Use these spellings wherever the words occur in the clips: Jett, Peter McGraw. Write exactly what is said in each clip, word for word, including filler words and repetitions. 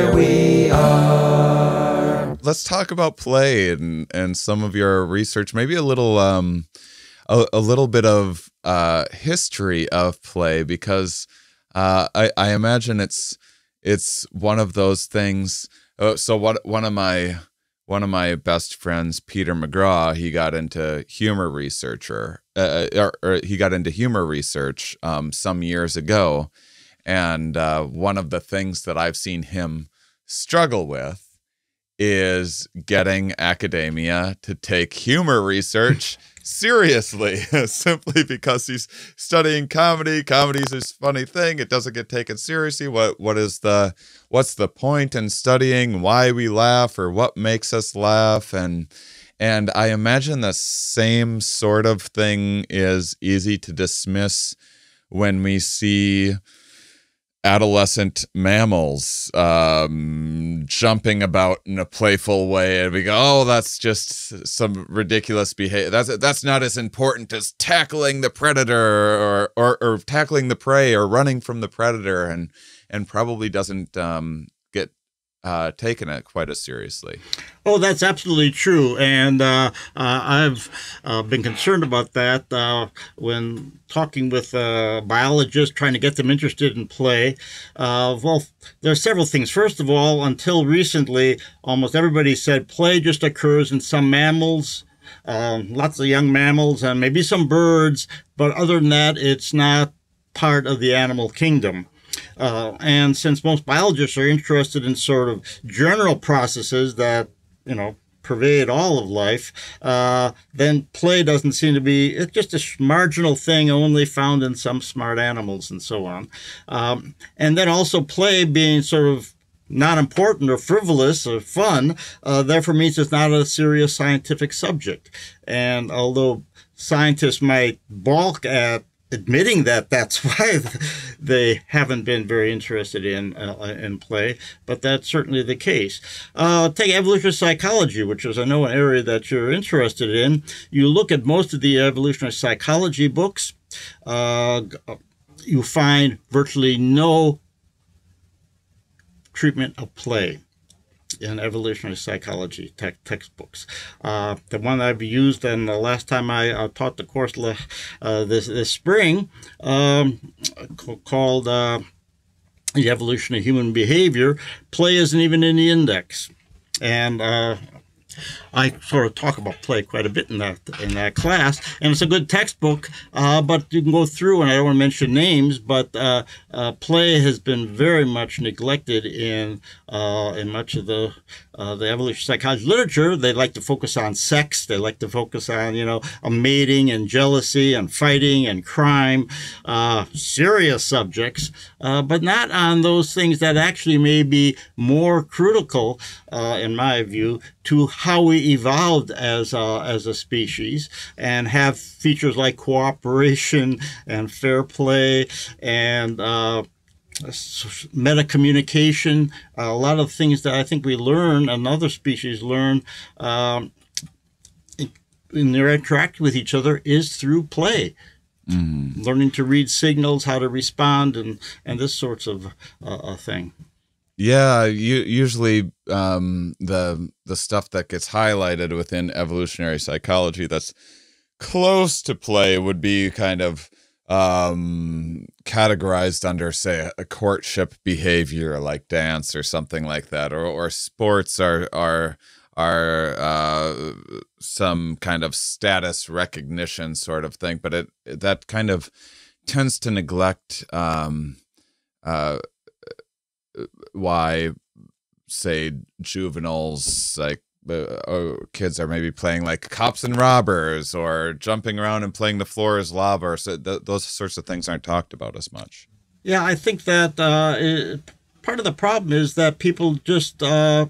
here we are. Let's talk about play and, and some of your research, maybe a little um a, a little bit of uh history of play, because uh I, I imagine it's it's one of those things. Uh, so what one of my one of my best friends, Peter McGraw, he got into humor researcher uh, or, or he got into humor research um some years ago. And uh, one of the things that I've seen him struggle with is getting academia to take humor research seriously, simply because he's studying comedy. Comedy is this funny thing. It doesn't get taken seriously. What what is the what's the point in studying why we laugh or what makes us laugh? And and I imagine the same sort of thing is easy to dismiss when we see adolescent mammals um, jumping about in a playful way, and we go, "Oh, that's just some ridiculous behavior. That's that's not as important as tackling the predator or or, or tackling the prey or running from the predator," and and probably doesn't um, get uh, taken it quite as seriously. Oh, that's absolutely true, and uh, uh, I've uh, been concerned about that uh, when talking with uh, biologists, trying to get them interested in play. Uh, well, there are several things. First of all, until recently, almost everybody said play just occurs in some mammals, uh, lots of young mammals, and maybe some birds, but other than that, it's not part of the animal kingdom. Uh, and since most biologists are interested in sort of general processes that, you know, pervade all of life, uh, then play doesn't seem to be, it's just a marginal thing only found in some smart animals and so on. Um, and then also play being sort of not important or frivolous or fun, uh, therefore means it's not a serious scientific subject. And although scientists might balk at admitting that that's why they haven't been very interested in uh, in play, but that's certainly the case. Uh, take evolutionary psychology, which is, I know, an area that you're interested in. You look at most of the evolutionary psychology books, uh, you find virtually no treatment of play in evolutionary psychology te textbooks. Uh, the one I've used, and the last time I uh, taught the course uh, this, this spring, um, called uh, The Evolution of Human Behavior, play isn't even in the index. And uh, I sort of talk about play quite a bit in that, in that class, and it's a good textbook, uh, but you can go through, and I don't want to mention names, but uh, uh, play has been very much neglected in, uh, in much of the, uh, the evolutionary psychology literature. They like to focus on sex, they like to focus on, you know, mating and jealousy and fighting and crime, uh, serious subjects, uh, but not on those things that actually may be more critical, uh, in my view, to how we evolved as a, as a species, and have features like cooperation and fair play and uh, metacommunication, a lot of things that I think we learn and other species learn um, in their interaction with each other is through play. Mm-hmm. Learning to read signals, how to respond, and, and this sorts of uh, thing. Yeah, you, usually um, the the stuff that gets highlighted within evolutionary psychology that's close to play would be kind of um, categorized under, say, a courtship behavior like dance or something like that, or or sports are are are uh, some kind of status recognition sort of thing. But it that kind of tends to neglect. Um, uh, why, say, juveniles, like uh, kids, are maybe playing like cops and robbers, or jumping around and playing the floor is lava. So th those sorts of things aren't talked about as much. Yeah, I think that uh, it, part of the problem is that people just uh,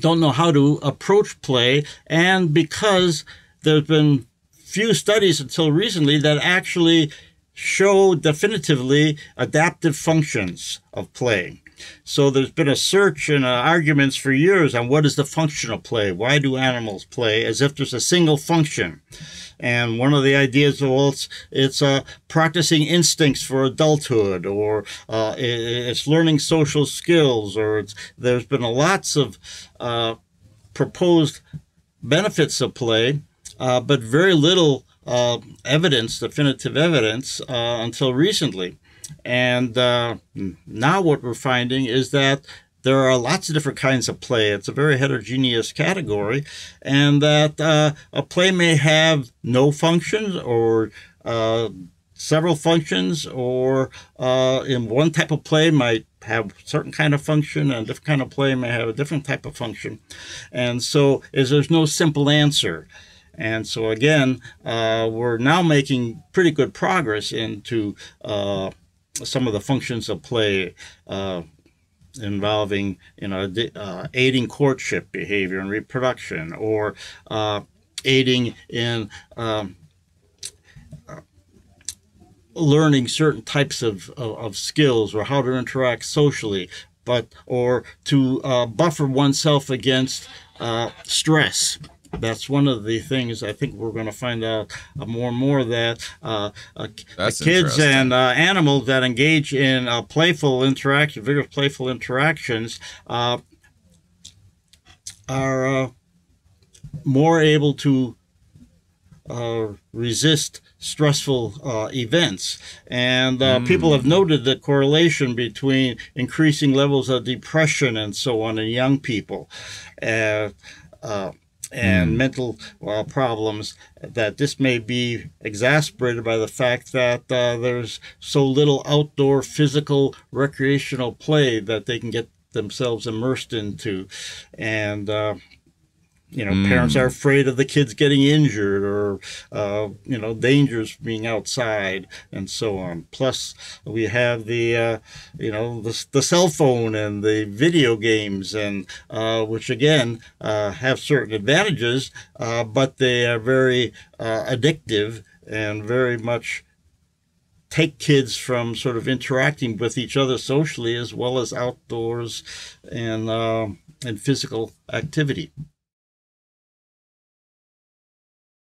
don't know how to approach play, and because there's been few studies until recently that actually show definitively adaptive functions of play. So there's been a search and uh, arguments for years on what is the function of play. Why do animals play, as if there's a single function? And one of the ideas, well, it's, it's uh, practicing instincts for adulthood, or uh, it's learning social skills, or it's, there's been lots of uh, proposed benefits of play, uh, but very little uh, evidence, definitive evidence, uh, until recently. And uh, now what we're finding is that there are lots of different kinds of play. It's a very heterogeneous category, and that uh, a play may have no functions, or uh, several functions, or uh, in one type of play might have a certain kind of function, and a different kind of play may have a different type of function. And so is there's no simple answer. And so again, uh, we're now making pretty good progress into uh, some of the functions of play, uh, involving, you know, uh, aiding courtship behavior and reproduction, or uh, aiding in um, uh, learning certain types of, of, of skills, or how to interact socially, but or to uh, buffer oneself against uh, stress. That's one of the things I think we're going to find out more and more, that uh, uh, kids and uh, animals that engage in uh, playful interaction, vigorous playful interactions, uh, are uh, more able to uh, resist stressful uh, events. And uh, mm. people have noted the correlation between increasing levels of depression and so on in young people. Uh, uh, and mm. mental uh, problems, that this may be exacerbated by the fact that uh, there's so little outdoor physical recreational play that they can get themselves immersed into. And uh, you know, mm. parents are afraid of the kids getting injured, or uh, you know, dangers being outside and so on. Plus, we have the uh, you know, the, the cell phone and the video games, and uh, which again uh, have certain advantages, uh, but they are very uh, addictive and very much take kids from sort of interacting with each other socially, as well as outdoors and uh, and physical activity.